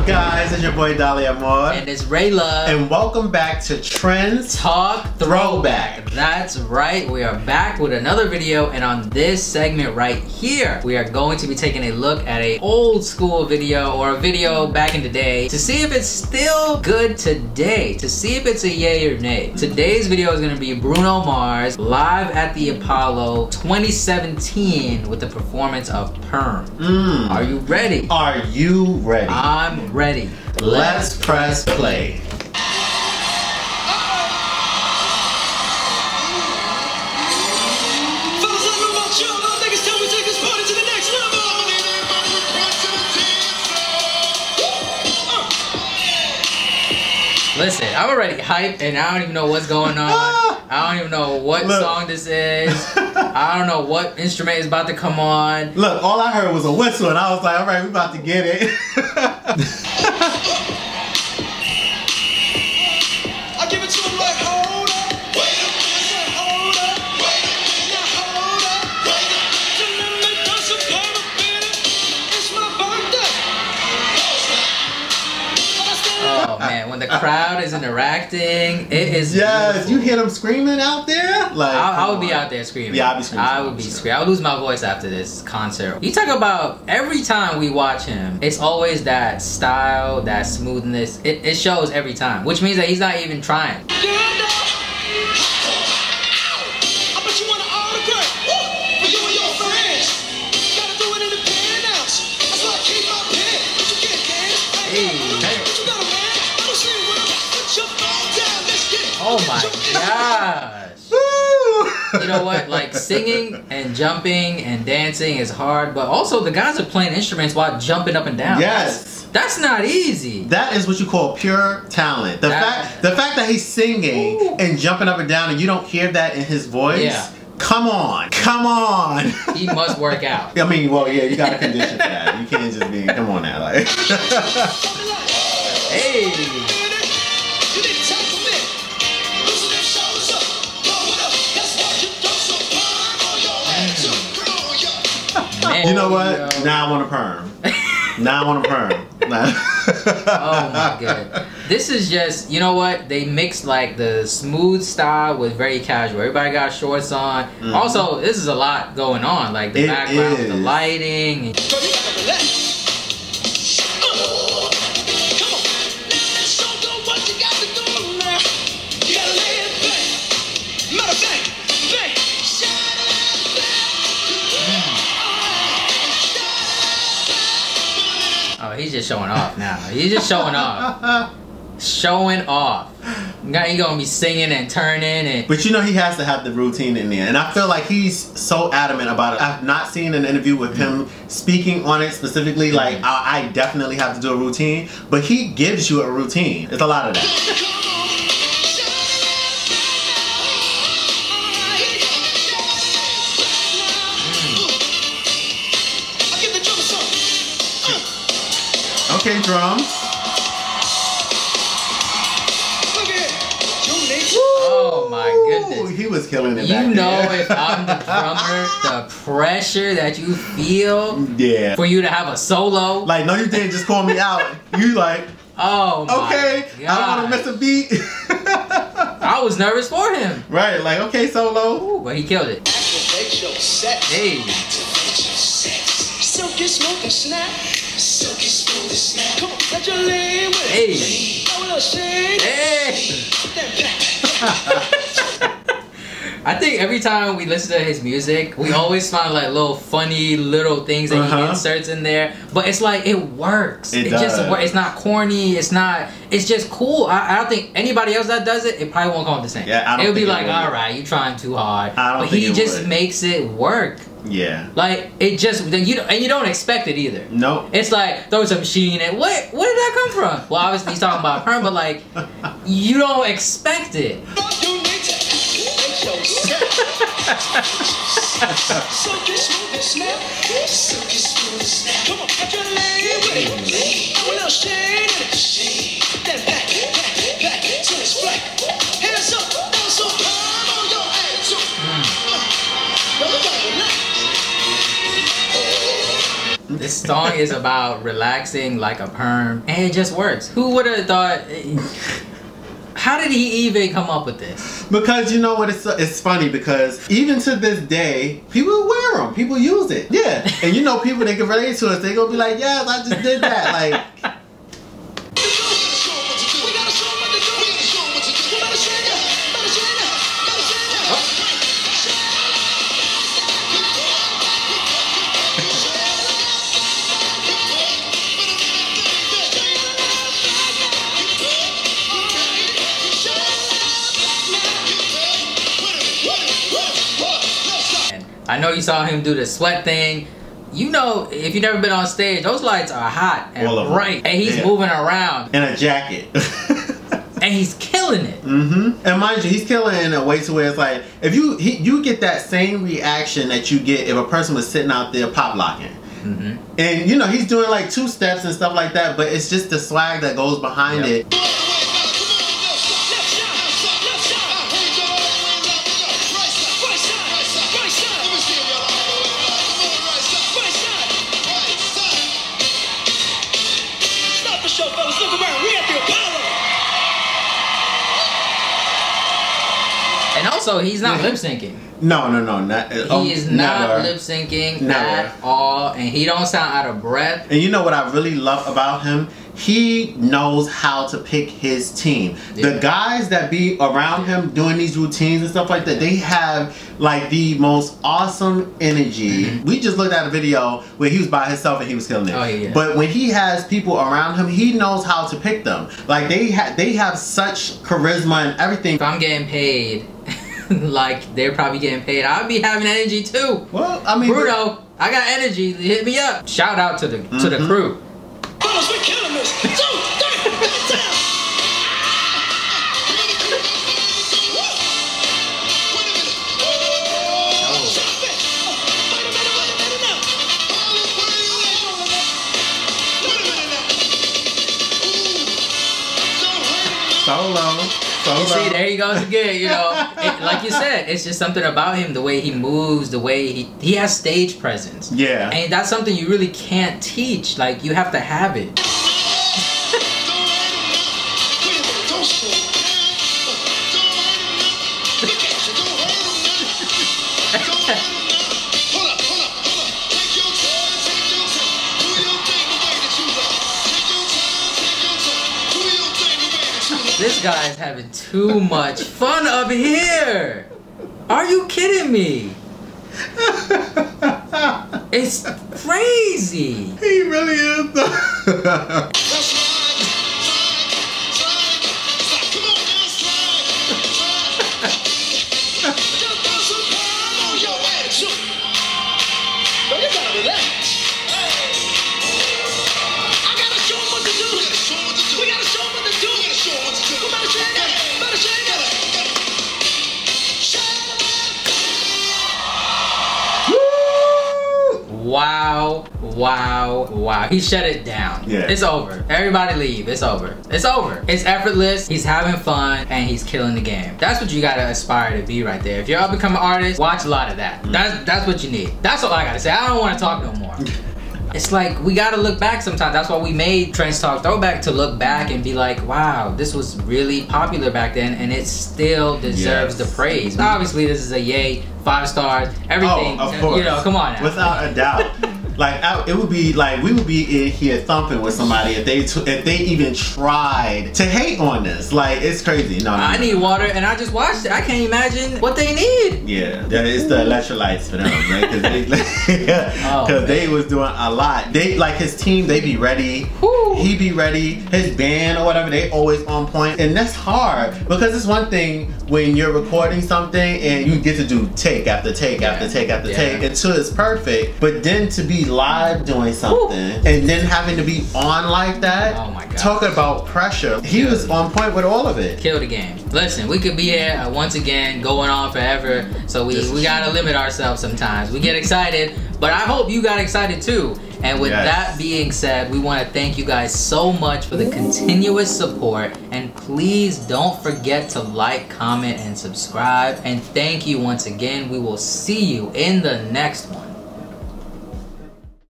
up, guys? It's your boy Dali Amor. And it's Ray Love. And welcome back to Trends Talk Throwback. That's right, we are back with another video, and on this segment right here, we are going to be taking a look at an old school video or a video back in the day to see if it's still good today, to see if it's a yay or nay. Today's video is going to be Bruno Mars live at the Apollo 2017 with the performance of Perm. Are you ready? Are you ready? I'm ready. Let's press play. Listen, I'm already hyped and I don't even know what's going on. I don't even know what song this is. I don't know what instrument is about to come on. Look, all I heard was a whistle and I was like, all right, we're about to get it. I give it to him like, hold up, wait a minute, hold up, wait a minute, hold up, wait a minute, it's my birthday. Oh man, when the crowd is interacting, it is beautiful. You hear them screaming out there? Like, I would be out there screaming. Yeah, I'd be screaming. I would be screaming. I would lose my voice after this concert. You talk about every time we watch him, it's always that style, that smoothness. It shows every time, which means that he's not even trying. Oh my gosh. You know what? Like, singing and jumping and dancing is hard, but also the guys are playing instruments while jumping up and down. Yes. That's not easy. That is what you call pure talent. The fact that he's singing and jumping up and down and you don't hear that in his voice. Yeah. Come on. Come on. He must work out. I mean, well, yeah, you gotta condition that. You can't just be, come on now. Like. Hey. You know what? Yo. Now I want a perm. Now I want a perm. Oh my god. This is just, you know what? They mixed like the smooth style with very casual. Everybody got shorts on. Also, this is a lot going on. Like the background with the lighting. He's just showing off now. He's just showing off. Showing off. Now he's gonna be singing and turning and. But you know he has to have the routine in there, and I feel like he's so adamant about it. I've not seen an interview with him speaking on it specifically. Like I definitely have to do a routine, but he gives you a routine. It's a lot of that. Okay, drums. Oh my goodness. He was killing it back there. You know, if I'm the drummer, the pressure that you feel for you to have a solo. Like, no, you didn't just call me out. You like, oh my God. I don't want to miss a beat. I was nervous for him. Right, like, okay, solo. Ooh, but he killed it. Activate your set. Hey. Activate your set. Silky smooth and snap. Silky smooth and snap. Come on, let your lean with it. Hey. Throw a little shade. Hey. I think every time we listen to his music, we always find like little funny little things that he inserts in there. But it's like it works. It just works. It's not corny. It's not. It's just cool. I don't think anybody else that does it, it probably won't come up the same. Yeah, I don't. It'll be like, all right, you're trying too hard. But he just makes it work. Yeah. Like it just and you don't expect it either. No. Nope. It's like throw some sheen and where did that come from? Well, obviously he's talking about perm, but like you don't expect it. This song is about relaxing like a perm, and it just works. Who would have thought? How did he even come up with this? Because you know what, it's funny because even to this day, people wear them, people use it. Yeah, and you know people that can relate to us, they gonna be like, yes, I just did that. Like. I know you saw him do the sweat thing. You know, if you've never been on stage, those lights are hot and bright. And he's moving around. In a jacket. And he's killing it. Mm-hmm. And mind you, he's killing it in a way to where it's like, if you get that same reaction that you get if a person was sitting out there pop locking. Mm-hmm. And you know, he's doing like two steps and stuff like that, but it's just the swag that goes behind it. And also, he's not lip syncing. No, no, no, not. He is not lip syncing at all, and he don't sound out of breath. And you know what I really love about him? He knows how to pick his team. Yeah. The guys that be around him doing these routines and stuff like that, they have like the most awesome energy. Mm-hmm. We just looked at a video where he was by himself and he was killing it. Oh, yeah. But when he has people around him, he knows how to pick them. Like they have such charisma and everything. If I'm getting paid, like they're probably getting paid, I'll be having energy too. Well, I mean, Bruno, I got energy. Hit me up. Shout out to the to the crew. We're killing this. 2, 3, 4 times. Solo. You see, there he goes again. You know, like you said, it's just something about him, the way he moves, the way he has stage presence. Yeah. And that's something you really can't teach. Like, you have to have it. This guy is having too much fun up here. Are you kidding me? It's crazy. He really is though. Wow, wow, wow. He shut it down. Yeah. It's over. Everybody leave. It's over. It's over. It's effortless. He's having fun and he's killing the game. That's what you gotta aspire to be right there. If you're up and coming artist, watch a lot of that. That's what you need. That's all I gotta say. I don't wanna talk no more. It's like, we gotta look back sometimes. That's why we made Trends Talk Throwback, to look back and be like, wow, this was really popular back then and it still deserves the praise. Obviously, this is a yay, 5 stars, everything. Oh, of course. You know, come on now. Without a doubt. Like, it would be like, we would be in here thumping with somebody if they even tried to hate on this. Like, it's crazy. No, I need water and I just watched it. I can't imagine what they need. Yeah, it's the electrolytes for them, right? Because they was doing a lot. They, like, his team, they be ready. Woo. He be ready. His band or whatever, they always on point. And that's hard because it's one thing when you're recording something and you get to do take after take after take after take until it's perfect. But then to be live doing something and then having to be on like that, oh my God. Talk about pressure. He was on point with all of it. Kill the game. Listen, we could be here once again going on forever, so we gotta limit ourselves sometimes. We get excited, but I hope you got excited too. And with that being said, we want to thank you guys so much for the continuous support. And please don't forget to like, comment, and subscribe. And thank you once again. We will see you in the next one.